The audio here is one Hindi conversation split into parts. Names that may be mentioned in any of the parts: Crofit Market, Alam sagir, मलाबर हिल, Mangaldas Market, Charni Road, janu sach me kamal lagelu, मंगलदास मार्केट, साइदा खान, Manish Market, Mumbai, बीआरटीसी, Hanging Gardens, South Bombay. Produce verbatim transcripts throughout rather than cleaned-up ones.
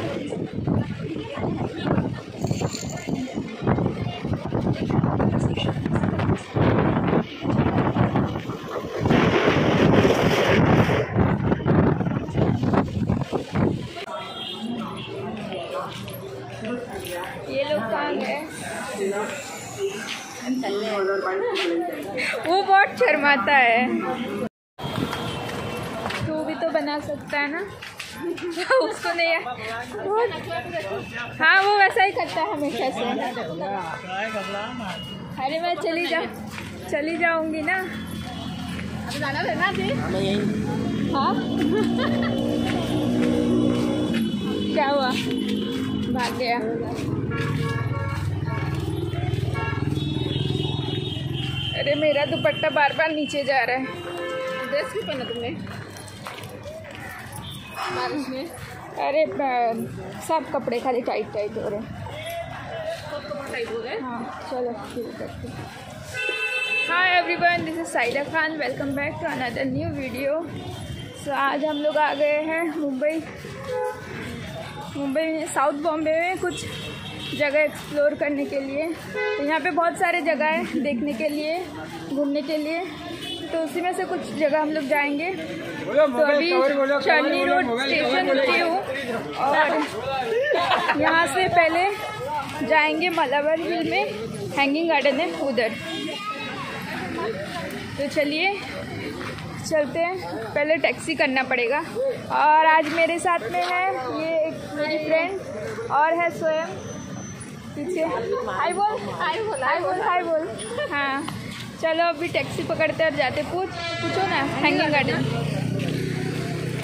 ये लोग कहाँ गए? वो बहुत शर्माता है। तू भी तो बना सकता है ना। उसको नहीं है बहुत। हाँ वो वैसा ही करता है हमेशा से। अरे मैं चली जा चली जाऊंगी ना। अब जाना रहना चाहिए। हाँ क्या हुआ? भाग गया। अरे मेरा दुपट्टा बार बार नीचे जा रहा है। ड्रेस क्यों पहना तुमने बारिश में? अरे सब कपड़े खाली टाइट टाइट हो रहे हैं। सब कपड़े टाइट हो रहे हैं। हाँ चलो शुरू करते हैं। Hi everyone, this is साइदा खान, welcome back to another new video. So आज हम लोग आ गए हैं मुंबई मुंबई में साउथ बॉम्बे में कुछ जगह एक्सप्लोर करने के लिए। तो यहाँ पे बहुत सारे जगह है देखने के लिए, घूमने के लिए। तो उसी में से कुछ जगह हम लोग जाएंगे। तो अभी चर्नी रोड स्टेशन रुकी हूँ और यहाँ से पहले जाएंगे मलाबर हिल में हैंगिंग गार्डन है उधर। तो चलिए चलते हैं। पहले टैक्सी करना पड़ेगा। और आज मेरे साथ में है ये एक मेरी फ्रेंड और है स्वयं पीछे। हाय बोल हाय बोल हाय बोल हाय बोल। हाँ चलो अभी टैक्सी पकड़ते और जाते। पूछ पूछो ना हैंगिंग गार्डन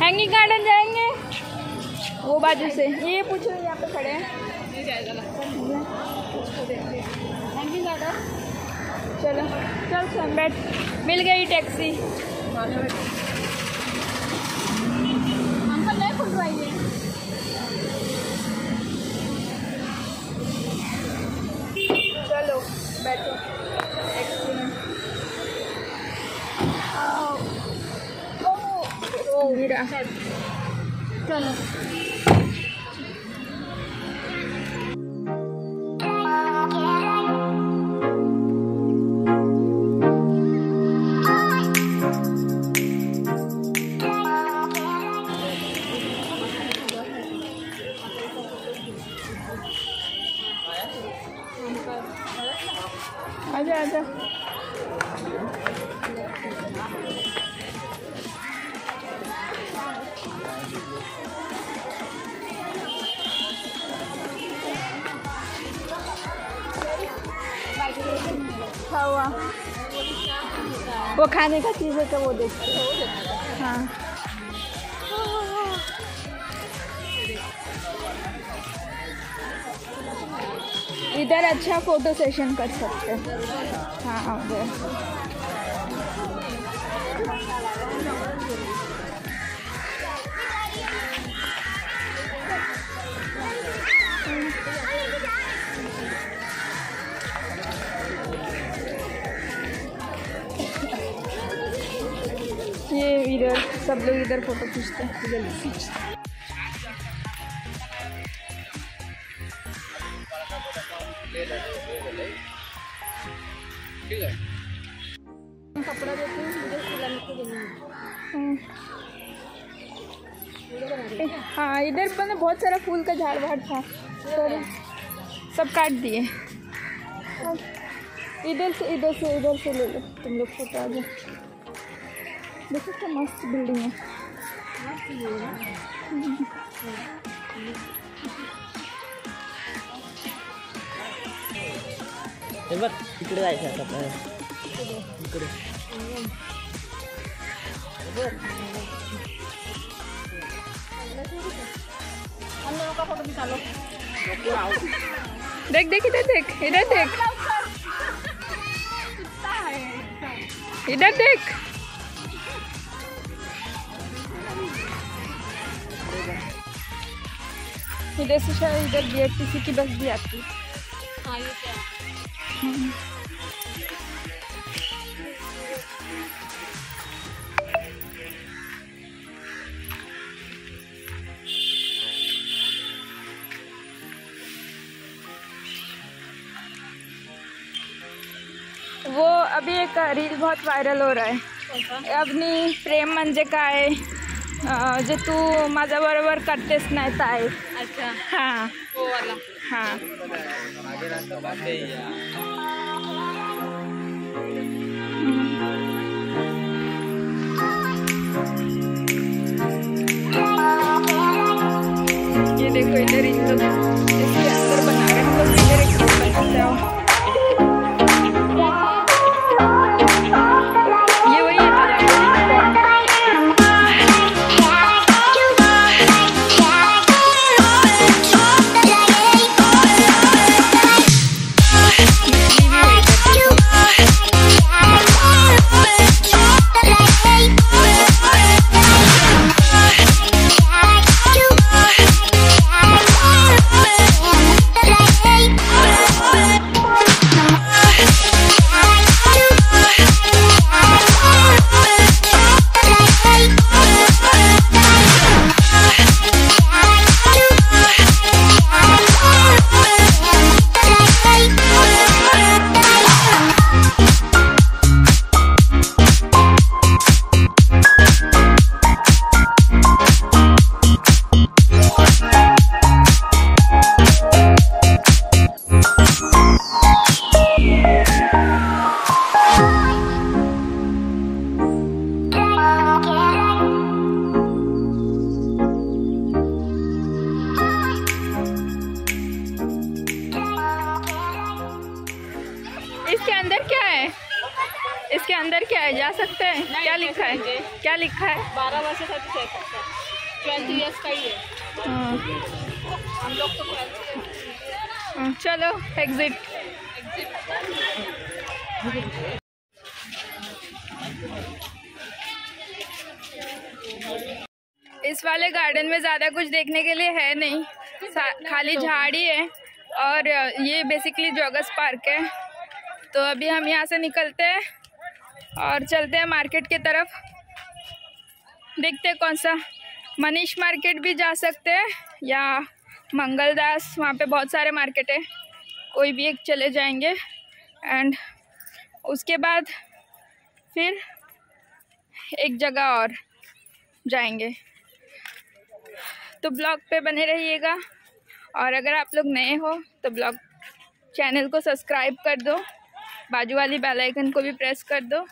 हैंगिंग गार्डन जाएंगे वो बाजू से। ये पूछो यहाँ पे खड़े हैं हैंगिंग गार्डन। चलो चल स्वयं बैठ। मिल गई टैक्सी। अंकल नहीं खुलवाइए। चलो बैठो टैक्सी में। ओ गिरा। चलो आजा आजा। खावा वो खाने का चीज़ है तो वो देखते हैं। हाँ इधर अच्छा फोटो सेशन कर सकते हैं। हाँ उधर ये इधर सब लोग इधर फोटो खींचते हैं। इधर खींचते ठीक है। कपड़ा देते हैं मुझे सिलाने के लिए। हाँ इधर पर ना बहुत सारा फूल का झाड़ वाड़ था तो सब काट दिए। इधर से इधर से इधर से ले लो तुम लोग फोटो। आ जाओ। देखो क्या मस्त बिल्डिंग है। बघ तिकडे जायचं आता काय तिकडे बघ आणि लोका फोटो भी चालू देख देख इधर देख इधर देख कुत्ता है इधर देख। इधर से शायद इधर बीआरटीसी की बस भी आती है। हाँ ये क्या अभी एक रील बहुत वायरल हो रहा है अग्नि प्रेम म्हणजे काय जे तू माझ्या बरोबर करतेस नाही ताई। अच्छा हाँ वो वाला हाँ ये देखो इधर इसको इसके अंदर बना रहे हैं इधर एक बनाते हो इसके अंदर क्या है जा सकते हैं क्या लिखा है क्या लिखा है बारह वर्ष का ट्वेल्थ ईयर्स का ही है हम लोग तो चलो एग्जिट इस वाले गार्डन में ज़्यादा कुछ देखने के लिए है नहीं खाली झाड़ी है और ये बेसिकली जॉगर्स पार्क है तो अभी हम यहाँ से निकलते हैं और चलते हैं मार्केट की तरफ देखते हैं कौन सा मनीष मार्केट भी जा सकते हैं या मंगलदास वहाँ पे बहुत सारे मार्केट है कोई भी एक चले जाएंगे एंड उसके बाद फिर एक जगह और जाएंगे तो ब्लॉग पे बने रहिएगा और अगर आप लोग नए हो तो ब्लॉग चैनल को सब्सक्राइब कर दो बाजू वाली बेल आइकन को भी प्रेस कर दो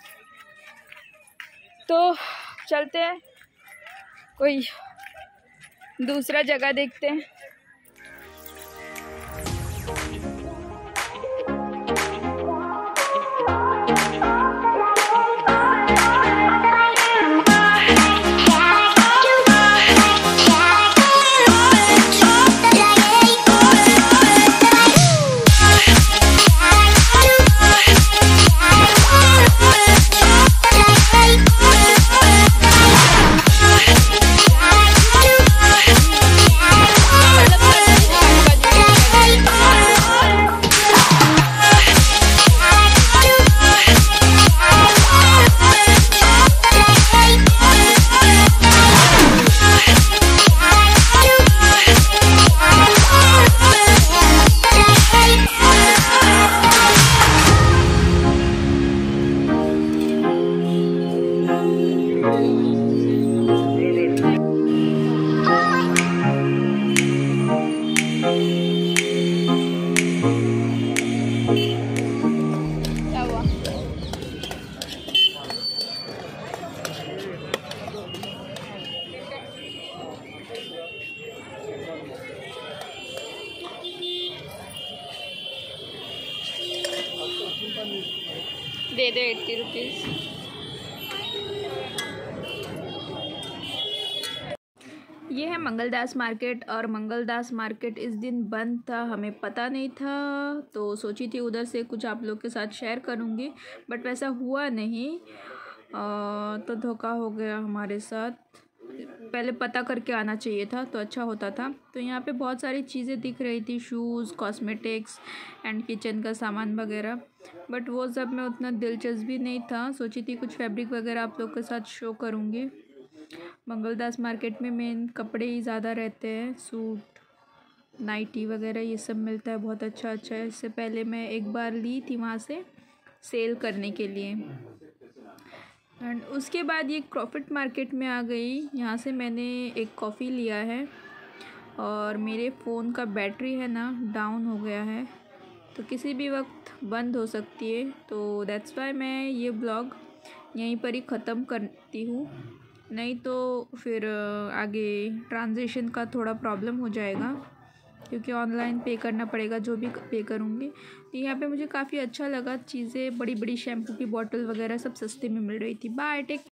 तो चलते हैं कोई दूसरा जगह देखते हैं। दे दो एट्टी रुपीज़। ये है मंगलदास मार्केट और मंगलदास मार्केट इस दिन बंद था हमें पता नहीं था तो सोची थी उधर से कुछ आप लोग के साथ शेयर करूँगी बट वैसा हुआ नहीं तो धोखा हो गया हमारे साथ पहले पता करके आना चाहिए था तो अच्छा होता था। तो यहाँ पे बहुत सारी चीज़ें दिख रही थी शूज़ कॉस्मेटिक्स एंड किचन का सामान वगैरह बट वो सब में उतना दिलचस्पी नहीं था सोची थी कुछ फैब्रिक वगैरह आप लोग के साथ शो करूँगी। मंगलदास मार्केट में मेन कपड़े ही ज़्यादा रहते हैं सूट नाइटी वगैरह ये सब मिलता है बहुत अच्छा अच्छा है। इससे पहले मैं एक बार ली थी वहाँ से सेल करने के लिए। एंड उसके बाद ये क्रॉफ्ट मार्केट में आ गई। यहाँ से मैंने एक कॉफ़ी लिया है और मेरे फ़ोन का बैटरी है ना डाउन हो गया है, तो किसी भी वक्त बंद हो सकती है, तो दैट्स वाई मैं ये ब्लॉग यहीं पर ही ख़त्म करती हूँ, नहीं तो फिर आगे ट्रांजेक्शन का थोड़ा प्रॉब्लम हो जाएगा क्योंकि ऑनलाइन पे करना पड़ेगा जो भी पे करूँगी। तो यहाँ पे मुझे काफ़ी अच्छा लगा, चीज़ें बड़ी बड़ी शैम्पू की बॉटल वगैरह सब सस्ते में मिल रही थी। Bye, take.